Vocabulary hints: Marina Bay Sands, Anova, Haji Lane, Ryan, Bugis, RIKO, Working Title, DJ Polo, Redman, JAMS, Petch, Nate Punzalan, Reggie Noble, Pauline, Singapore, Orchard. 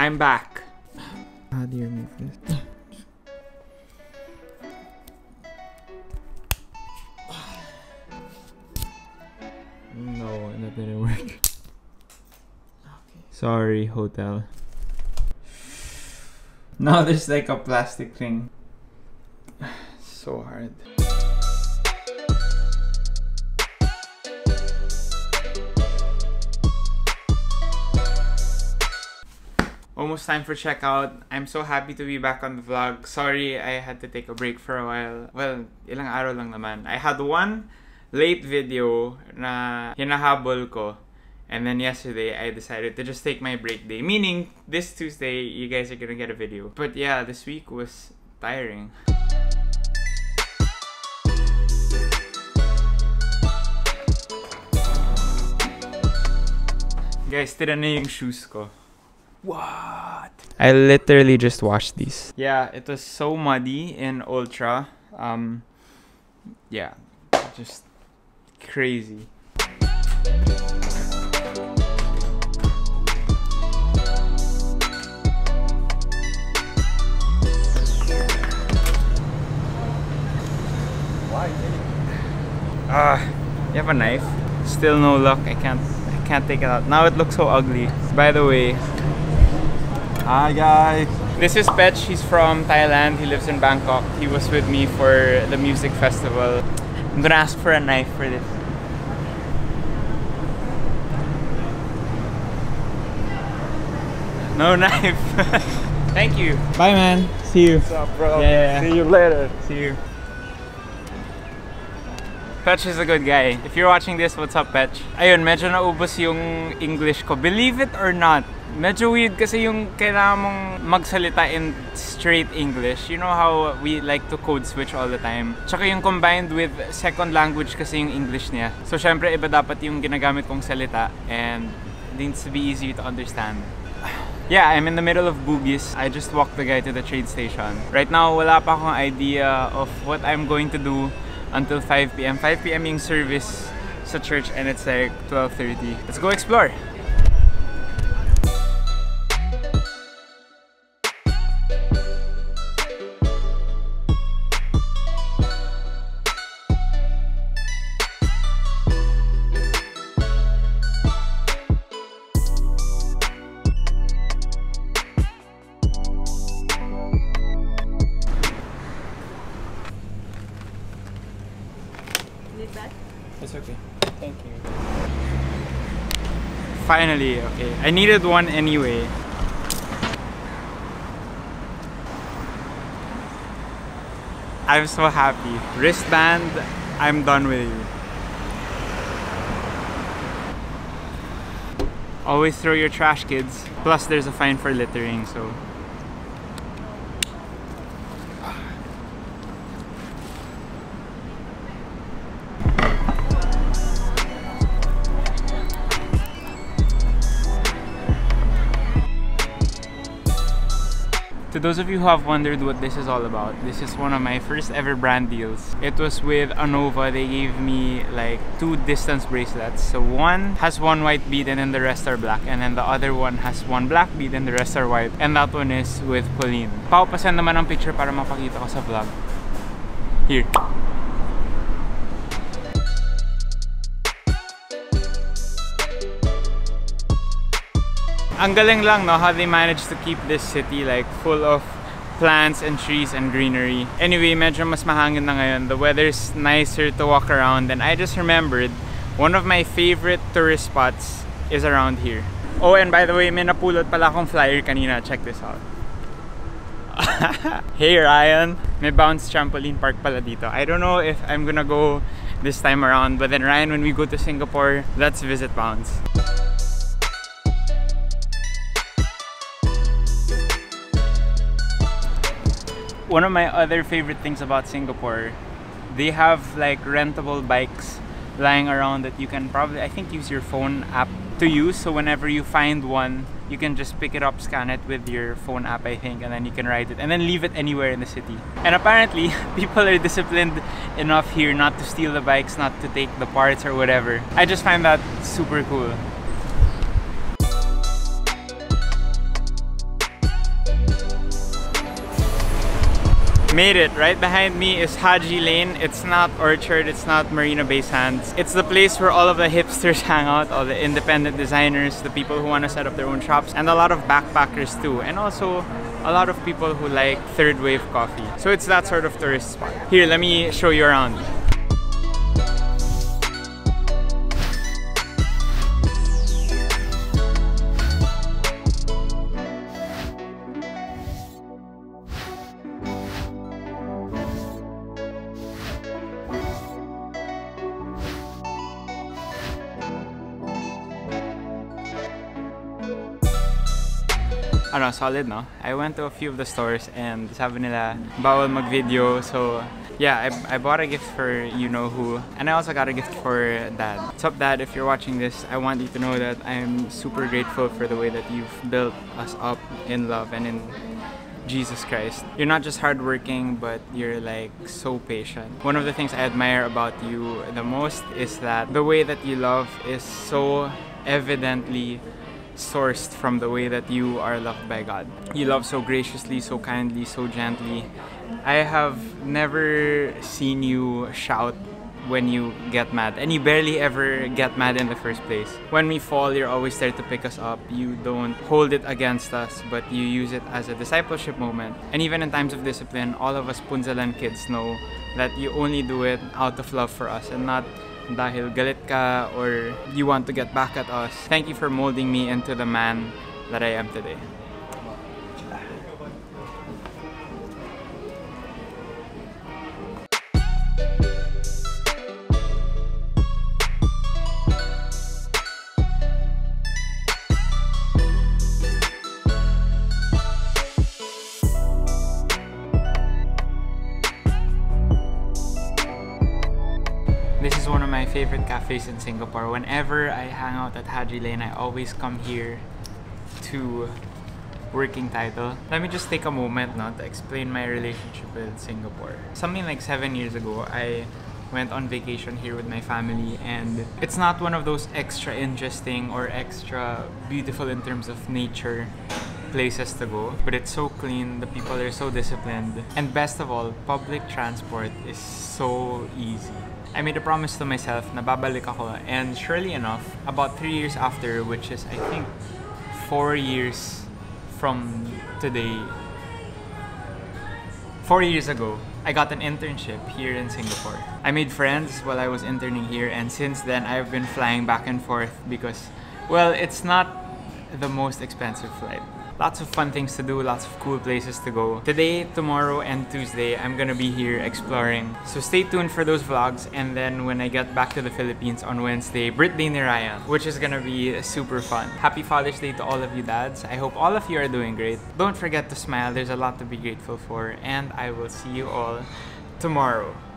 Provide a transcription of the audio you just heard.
I'm back. How do you remove this? No, and that didn't work. Okay. Sorry, hotel. Now there's like a plastic thing. So hard. Almost time for checkout. I'm so happy to be back on the vlog. Sorry, I had to take a break for a while. Well, ilang araw lang naman. I had one late video na hinahabol ko. And then yesterday, I decided to just take my break day. Meaning, this Tuesday, you guys are gonna get a video. But yeah, this week was tiring. Guys, tira na yung shoes ko. What? I literally just washed these. Yeah, it was so muddy in Ultra. Yeah, just crazy. You have a knife? Still no luck. I can't take it out. Now it looks so ugly. By the way. Hi guys! This is Petch. He's from Thailand. He lives in Bangkok. He was with me for the music festival. I'm gonna ask for a knife for this. No knife! Thank you! Bye man! See you! What's up bro? Yeah. See you later! See you! Petch is a good guy. If you're watching this, what's up Petch? Ayun, medyo naubos yung English ko. Believe it or not, medyo weird kasi yung kailangan mong magsalita in straight English. You know how we like to code switch all the time. Tsaka yung combined with second language kasi yung English niya. So syempre iba dapat yung ginagamit kong salita and it needs to be easy to understand. Yeah, I'm in the middle of Bugis. I just walked the guy to the train station. Right now, wala pa akong idea of what I'm going to do until 5 p.m. 5 p.m. yung service sa church and it's like 12:30. Let's go explore! It's okay. Thank you. Finally, okay. I needed one anyway. I'm so happy. Wristband, I'm done with you. Always throw your trash, kids. Plus, there's a fine for littering, so. To those of you who have wondered what this is all about, this is one of my first ever brand deals. It was with Anova. They gave me like 2 distance bracelets. So one has one white bead and then the rest are black, and then the other one has one black bead and the rest are white, and that one is with Pauline. Paupasend naman ang picture para mapakita ko sa vlog. Here. Ang galing lang, no? How they managed to keep this city like full of plants and trees and greenery. Anyway, medyo mas mahangin na ngayon. The weather's nicer to walk around, and I just remembered one of my favorite tourist spots is around here. Oh, and by the way, may napulot pala akong flyer kanina. Check this out. Hey Ryan, may bounce trampoline park pala dito. I don't know if I'm gonna go this time around, but then Ryan, when we go to Singapore, let's visit bounce. One of my other favorite things about Singapore, they have like rentable bikes lying around that you can probably, I think, use your phone app to use. So whenever you find one, you can just pick it up, scan it with your phone app, I think, and then you can ride it and then leave it anywhere in the city. And apparently, people are disciplined enough here not to steal the bikes, not to take the parts or whatever. I just find that super cool. Made it. Right behind me is Haji Lane. It's not Orchard, it's not Marina Bay Sands. It's the place where all of the hipsters hang out, all the independent designers, the people who want to set up their own shops, and a lot of backpackers too, and also a lot of people who like third wave coffee. So it's that sort of tourist spot. Here, let me show you around. Ano, solid, no? I went to a few of the stores and sabi nila, bawal mag-video. So yeah, I bought a gift for you-know-who, and I also got a gift for Dad. What's up, Dad? If you're watching this, I want you to know that I'm super grateful for the way that you've built us up in love and in Jesus Christ. You're not just hardworking, but you're like so patient. One of the things I admire about you the most is that the way that you love is so evidently sourced from the way that you are loved by God. You love so graciously, so kindly, so gently. I have never seen you shout when you get mad, and you barely ever get mad in the first place. When we fall, you're always there to pick us up. You don't hold it against us, but you use it as a discipleship moment. And even in times of discipline, all of us Punzalan kids know that you only do it out of love for us and not dahil galit ka or you want to get back at us. Thank you for molding me into the man that I am today. This is one of my favorite cafes in Singapore. Whenever I hang out at Haji Lane, I always come here to Working Title. Let me just take a moment now to explain my relationship with Singapore. Something like 7 years ago, I went on vacation here with my family, and it's not one of those extra interesting or extra beautiful in terms of nature places to go, but it's so clean, the people are so disciplined, and best of all, public transport is so easy. I made a promise to myself na babalik ako, and surely enough, about 3 years after, which is I think 4 years from today, 4 years ago, I got an internship here in Singapore. I made friends while I was interning here, and since then I've been flying back and forth because, well, it's not the most expensive flight. Lots of fun things to do, lots of cool places to go. Today, tomorrow, and Tuesday, I'm gonna be here exploring. So stay tuned for those vlogs, and then when I get back to the Philippines on Wednesday, birthday ni Ryan, which is gonna be super fun. Happy Father's Day to all of you dads. I hope all of you are doing great. Don't forget to smile, there's a lot to be grateful for, and I will see you all tomorrow.